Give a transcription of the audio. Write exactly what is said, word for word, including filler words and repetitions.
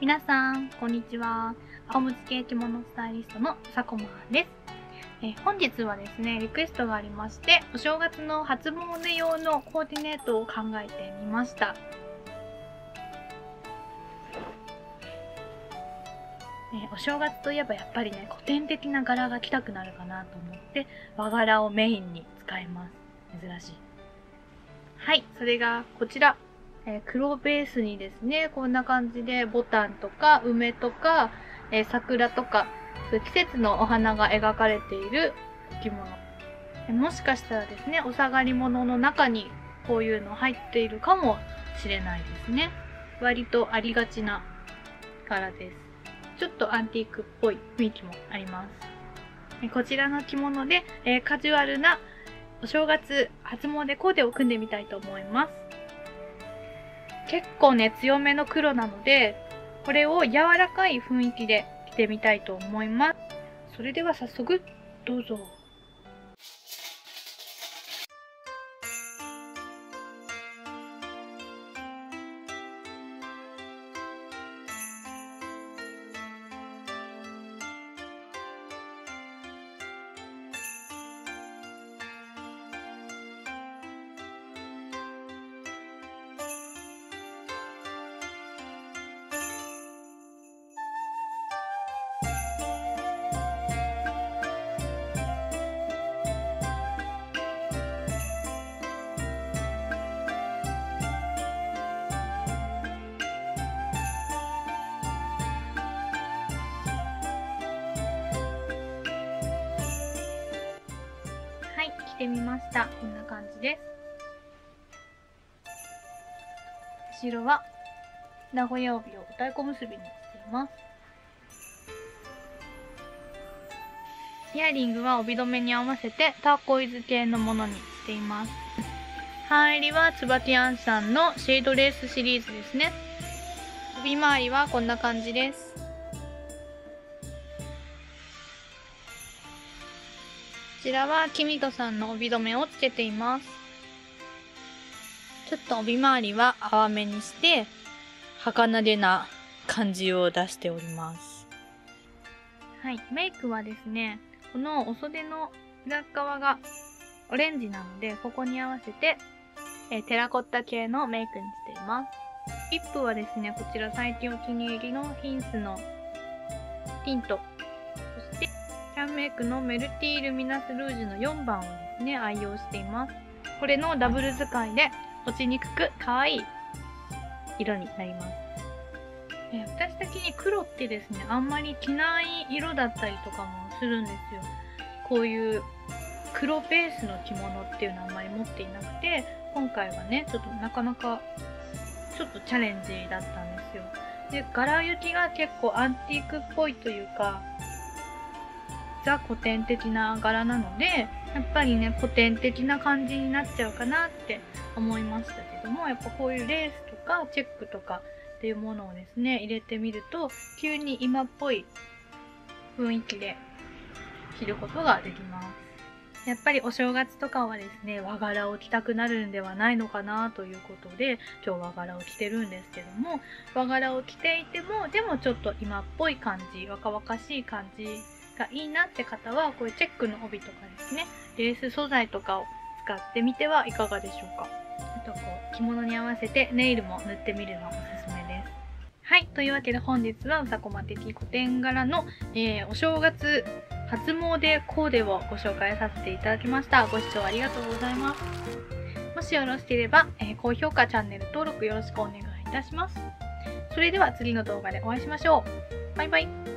皆さんこんにちは。青むつ系着物スタイリストのさこまです。え本日はですね、リクエストがありまして、お正月の初詣用のコーディネートを考えてみました。えお正月といえばやっぱりね、古典的な柄が着たくなるかなと思って和柄をメインに使います。珍しい。はい、それがこちら。えー、黒ベースにですね、こんな感じでボタンとか梅とか、えー、桜とか、そういう季節のお花が描かれている着物。もしかしたらですね、お下がり物の中にこういうの入っているかもしれないですね。割とありがちな柄です。ちょっとアンティークっぽい雰囲気もあります。こちらの着物で、えー、カジュアルなお正月初詣コーデを組んでみたいと思います。結構ね、強めの黒なので、これを柔らかい雰囲気で着てみたいと思います。それでは早速どうぞ。着てみました。こんな感じです。後ろは名古屋帯を太鼓結びにしています。イヤリングは帯留めに合わせてターコイズ系のものにしています。半襟はツバティアンさんのシェードレースシリーズですね。帯周りはこんな感じです。こちらはキミトさんの帯留めをつけています。ちょっと帯周りは淡めにして、儚げな感じを出しております。はい、メイクはですね、このお袖の裏側がオレンジなので、ここに合わせて、えー、テラコッタ系のメイクにしています。リップはですね、こちら最近お気に入りのヒンスのティント。キャンメイクのメルティールミナスルージュのよんばんをですね、愛用しています。これのダブル使いで落ちにくく可愛い色になります。え私的に黒ってですね、あんまり着ない色だったりとかもするんですよ。こういう黒ベースの着物っていうのはあんまり持っていなくて、今回はね、ちょっとなかなかちょっとチャレンジだったんですよ。で、柄行きが結構アンティークっぽいというか、ザ古典的な柄なので、やっぱりね、古典的な感じになっちゃうかなって思いましたけども、やっぱこういうレースとかチェックとかっていうものをですね、入れてみると、急に今っぽい雰囲気で着ることができます。やっぱりお正月とかはですね、和柄を着たくなるんではないのかなということで、今日和柄を着てるんですけども、和柄を着ていても、でもちょっと今っぽい感じ、若々しい感じがいいなって方は、こういうチェックの帯とかですね、レース素材とかを使ってみてはいかがでしょうか。あとこう着物に合わせてネイルも塗ってみるのがおすすめです。はい、というわけで本日はうさこま的古典柄の、えー、お正月初詣コーデをご紹介させていただきました。ご視聴ありがとうございます。もしよろしければ、えー、高評価、チャンネル登録よろしくお願いいたします。それでは次の動画でお会いしましょう。バイバイ。